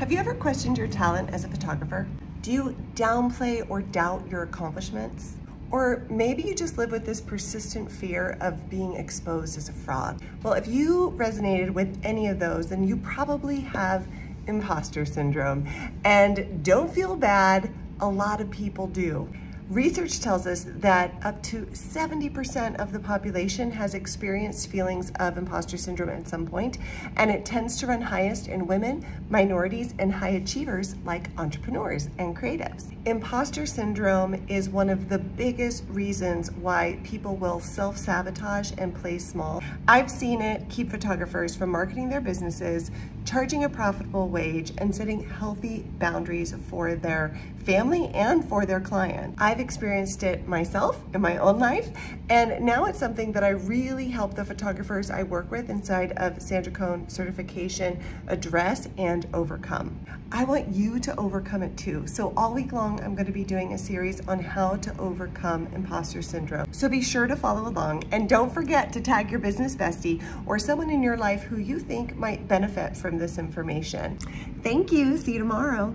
Have you ever questioned your talent as a photographer? Do you downplay or doubt your accomplishments? Or maybe you just live with this persistent fear of being exposed as a fraud. Well, if you resonated with any of those, then you probably have imposter syndrome. And don't feel bad, a lot of people do. Research tells us that up to 70% of the population has experienced feelings of imposter syndrome at some point, and it tends to run highest in women, minorities, and high achievers like entrepreneurs and creatives. Imposter syndrome is one of the biggest reasons why people will self-sabotage and play small. I've seen it keep photographers from marketing their businesses, charging a profitable wage, and setting healthy boundaries for their family and for their client. I've experienced it myself in my own life, and now it's something that I really help the photographers I work with inside of Sandra Coan Certification address and overcome. I want you to overcome it too. So all week long, I'm going to be doing a series on how to overcome imposter syndrome. So be sure to follow along, and don't forget to tag your business bestie or someone in your life who you think might benefit from this information. Thank you. See you tomorrow.